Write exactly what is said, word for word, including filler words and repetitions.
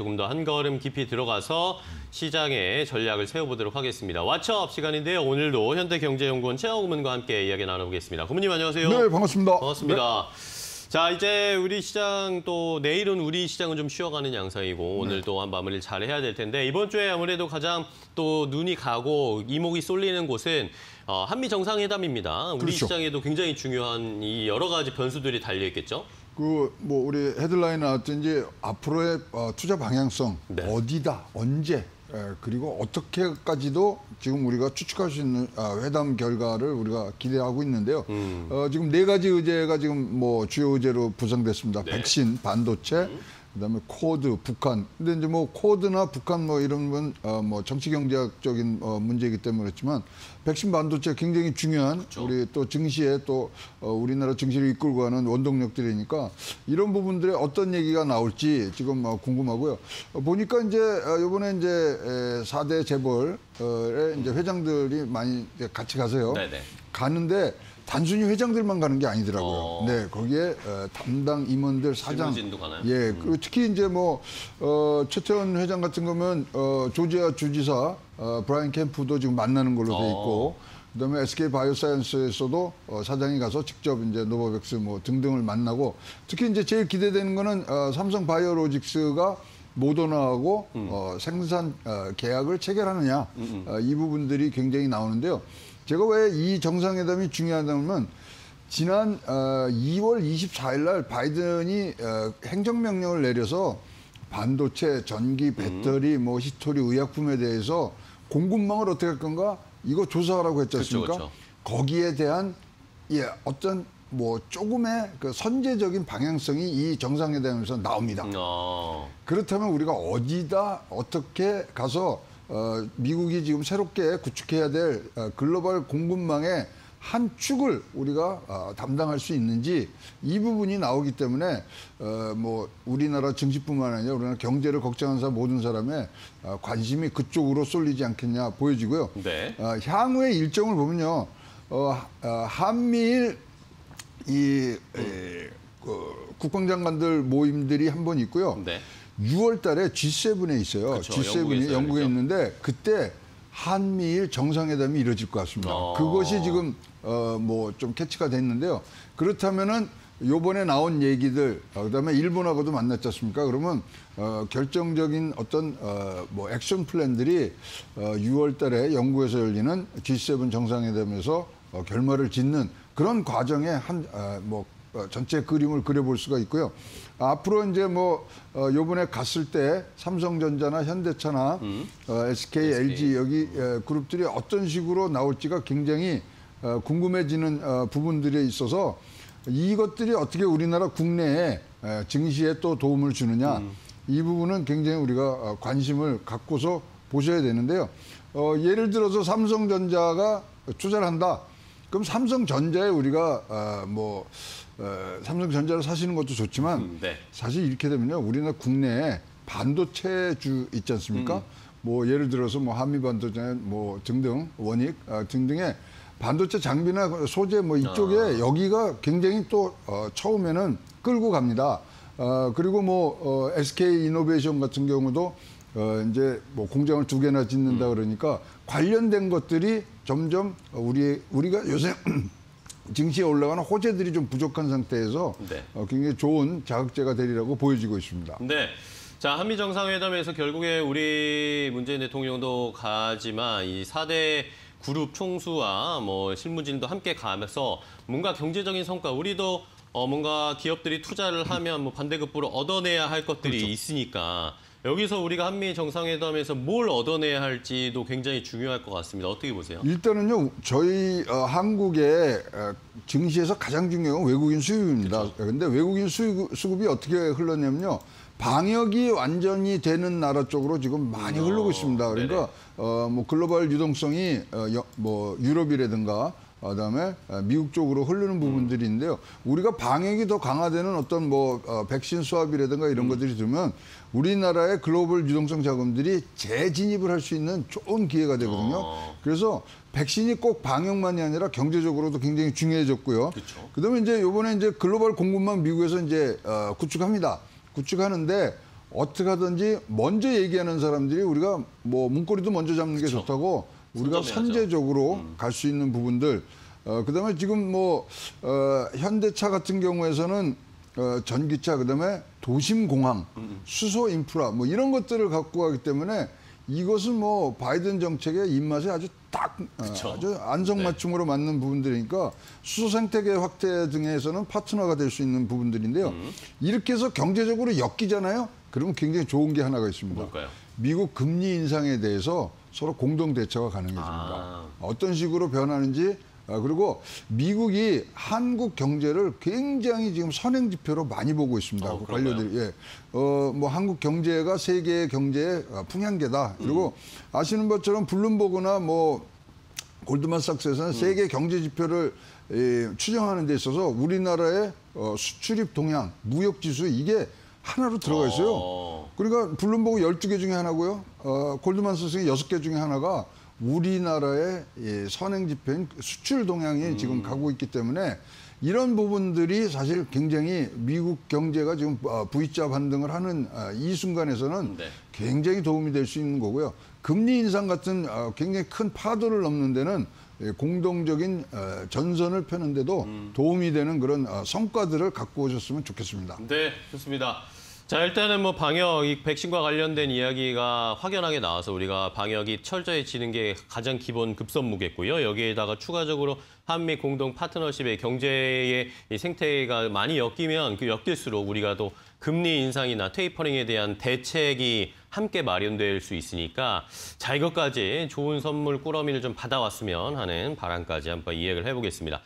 조금 더 한걸음 깊이 들어가서 시장의 전략을 세워보도록 하겠습니다. 왓츠업 시간인데요. 오늘도 현대경제연구원 최양오 고문과 함께 이야기 나눠보겠습니다. 고문님 안녕하세요. 네, 반갑습니다. 반갑습니다. 네. 자, 이제 우리 시장 또 내일은 우리 시장은 좀 쉬어가는 양상이고 오늘도 네. 한 마무리를 잘 해야 될 텐데 이번 주에 아무래도 가장 또 눈이 가고 이목이 쏠리는 곳은 어, 한미 정상회담입니다. 우리 그렇죠. 시장에도 굉장히 중요한 이 여러 가지 변수들이 달려있겠죠. 그 뭐 우리 헤드라인 나왔든지 앞으로의 어, 투자 방향성 네. 어디다 언제 에, 그리고 어떻게까지도 지금 우리가 추측할 수 있는 아, 회담 결과를 우리가 기대하고 있는데요. 음. 어, 지금 네 가지 의제가 지금 뭐 주요 의제로 구성됐습니다. 네. 백신, 반도체, 음. 그다음에 코드, 북한. 근데 이제 뭐 코드나 북한 뭐 이런 건 어, 뭐 정치 경제학적인 어, 문제이기 때문에 그렇지만 백신 반도체 굉장히 중요한 그렇죠. 우리 또 증시에 또 어, 우리나라 증시를 이끌고 가는 원동력들이니까 이런 부분들에 어떤 얘기가 나올지 지금 어, 궁금하고요. 어, 보니까 이제 어, 이번에 이제 에, 사 대 재벌의 이제 회장들이 많이 이제 같이 가세요. 네네. 가는데 단순히 회장들만 가는 게 아니더라고요. 어... 네, 거기에 어, 담당 임원들 사장, 예, 그리고 특히 이제 뭐 어, 최태원 회장 같은 거면 어, 조지아 주지사 어, 브라이언 캠프도 지금 만나는 걸로 돼 있고, 어... 그다음에 에스케이 바이오사이언스에서도 어, 사장이 가서 직접 이제 노바백스 뭐 등등을 만나고, 특히 이제 제일 기대되는 거는 어, 삼성 바이오로직스가 모더나하고 음. 어, 생산 어, 계약을 체결하느냐 음, 음. 어, 이 부분들이 굉장히 나오는데요. 제가 왜 이 정상회담이 중요하다면 지난 어, 이월 이십사일 날 바이든이 어, 행정명령을 내려서 반도체, 전기, 배터리, 음. 뭐 희토류, 의약품에 대해서 공급망을 어떻게 할 건가 이거 조사하라고 했지 않습니까? 그쵸, 그쵸. 거기에 대한 예, 어떤 뭐 조금의 그 선제적인 방향성이 이 정상회담에서 나옵니다. 어. 그렇다면 우리가 어디다 어떻게 가서 어, 미국이 지금 새롭게 구축해야 될 어, 글로벌 공급망의 한 축을 우리가 어, 담당할 수 있는지 이 부분이 나오기 때문에 어, 뭐 우리나라 증시뿐만 아니라 우리나라 경제를 걱정하는 사람 모든 사람의 어, 관심이 그쪽으로 쏠리지 않겠냐 보여지고요. 네. 어, 향후의 일정을 보면요, 어, 어, 한미일 이 에, 그, 국방장관들 모임들이 한 번 있고요. 네. 유월 달에 지세븐에 있어요. 그쵸, 지세븐이 영국에 있는데 그때 한미일 정상회담이 이뤄질 것 같습니다. 어... 그것이 지금 어, 뭐 좀 캐치가 됐는데요. 그렇다면은 요번에 나온 얘기들, 그다음에 일본하고도 만났지 않습니까? 그러면 어, 결정적인 어떤 어, 뭐 액션 플랜들이 어, 유월 달에 영국에서 열리는 지세븐 정상회담에서 어, 결말을 짓는 그런 과정에 한 어, 뭐. 전체 그림을 그려볼 수가 있고요. 앞으로 이제 뭐 어, 요번에 갔을 때 삼성전자나 현대차나 음. 어, 에스케이, 에스케이, 엘지 여기 음. 그룹들이 어떤 식으로 나올지가 굉장히 어, 궁금해지는 어, 부분들에 있어서 이것들이 어떻게 우리나라 국내에 에, 증시에 또 도움을 주느냐 음. 이 부분은 굉장히 우리가 관심을 갖고서 보셔야 되는데요. 어, 예를 들어서 삼성전자가 투자를 한다. 그럼 삼성전자에 우리가 어, 뭐 어, 삼성전자를 사시는 것도 좋지만 음, 네. 사실 이렇게 되면요 우리나라 국내에 반도체주 있지 않습니까? 음. 뭐 예를 들어서 뭐 한미 반도체 뭐 등등 원익 어, 등등의 반도체 장비나 소재 뭐 이쪽에 아. 여기가 굉장히 또 어, 처음에는 끌고 갑니다. 어, 그리고 뭐 어, 에스케이이노베이션 같은 경우도 어, 이제 뭐 공장을 두 개나 짓는다 음. 그러니까 관련된 것들이 점점 우리 우리가 요새 증시에 올라가는 호재들이 좀 부족한 상태에서 네. 어, 굉장히 좋은 자극제가 되리라고 보여지고 있습니다. 네. 자, 한미 정상회담에서 결국에 우리 문재인 대통령도 가지만 이 사 대 그룹 총수와 뭐 실무진도 함께 가면서 뭔가 경제적인 성과 우리도 어, 뭔가 기업들이 투자를 하면 뭐 반대급부로 얻어내야 할 것들이 그렇죠. 있으니까 여기서 우리가 한미 정상회담에서 뭘 얻어내야 할지도 굉장히 중요할 것 같습니다. 어떻게 보세요? 일단은요, 저희 어, 한국의 어, 증시에서 가장 중요한 건 외국인 수입입니다. 그런데 외국인 수입, 수급이 어떻게 흘렀냐면요. 방역이 완전히 되는 나라 쪽으로 지금 많이 어, 흐르고 있습니다. 그러니까 어, 뭐 글로벌 유동성이 어, 여, 뭐 유럽이라든가 그다음에 미국 쪽으로 흐르는 부분들이 있는데요. 우리가 방역이 더 강화되는 어떤 뭐 어, 백신 수합이라든가 이런 음. 것들이 들면 우리나라의 글로벌 유동성 자금들이 재진입을 할 수 있는 좋은 기회가 되거든요. 어. 그래서 백신이 꼭 방역만이 아니라 경제적으로도 굉장히 중요해졌고요. 그쵸. 그다음에 이제 이번에 이제 글로벌 공급망 미국에서 이제 어, 구축합니다. 구축하는데 어떻게 하든지 먼저 얘기하는 사람들이 우리가 뭐 문고리도 먼저 잡는 그쵸. 게 좋다고 우리가 선제적으로 음. 갈 수 있는 부분들. 어, 그다음에 지금 뭐 어, 현대차 같은 경우에서는 어, 전기차, 그다음에 도심공항, 음. 수소 인프라 뭐 이런 것들을 갖고 가기 때문에 이것은 뭐 바이든 정책의 입맛에 아주 딱 그쵸. 아주 안성맞춤으로 네. 맞는 부분들이니까 수소 생태계 확대 등에서는 파트너가 될 수 있는 부분들인데요. 음. 이렇게 해서 경제적으로 엮이잖아요. 그러면 굉장히 좋은 게 하나가 있습니다. 뭘까요? 미국 금리 인상에 대해서 서로 공동 대처가 가능해집니다. 아. 어떤 식으로 변하는지, 그리고 미국이 한국 경제를 굉장히 지금 선행 지표로 많이 보고 있습니다. 어, 관료들이. 예. 어, 뭐 한국 경제가 세계 경제의 풍향계다. 그리고 음. 아시는 것처럼 블룸버그나 뭐 골드만삭스에서는 음. 세계 경제 지표를 예, 추정하는 데 있어서 우리나라의 어, 수출입 동향, 무역 지수 이게 하나로 들어가 있어요. 어. 그러니까 블룸버그 열두 개 중에 하나고요. 어, 골드만삭스 여섯 개 중에 하나가 우리나라의 선행지표인 수출 동향이 음. 지금 가고 있기 때문에 이런 부분들이 사실 굉장히 미국 경제가 지금 V자 반등을 하는 이 순간에서는 네. 굉장히 도움이 될 수 있는 거고요. 금리 인상 같은 굉장히 큰 파도를 넘는 데는 공동적인 전선을 펴는 데도 음. 도움이 되는 그런 성과들을 갖고 오셨으면 좋겠습니다. 네, 좋습니다. 자, 일단은 뭐 방역, 이 백신과 관련된 이야기가 확연하게 나와서 우리가 방역이 철저히 지는 게 가장 기본 급선무겠고요. 여기에다가 추가적으로 한미 공동 파트너십의 경제의 이 생태가 많이 엮이면 그 엮일수록 우리가 또 금리 인상이나 테이퍼링에 대한 대책이 함께 마련될 수 있으니까 자, 이것까지 좋은 선물 꾸러미를 좀 받아왔으면 하는 바람까지 한번 이야기를 해보겠습니다.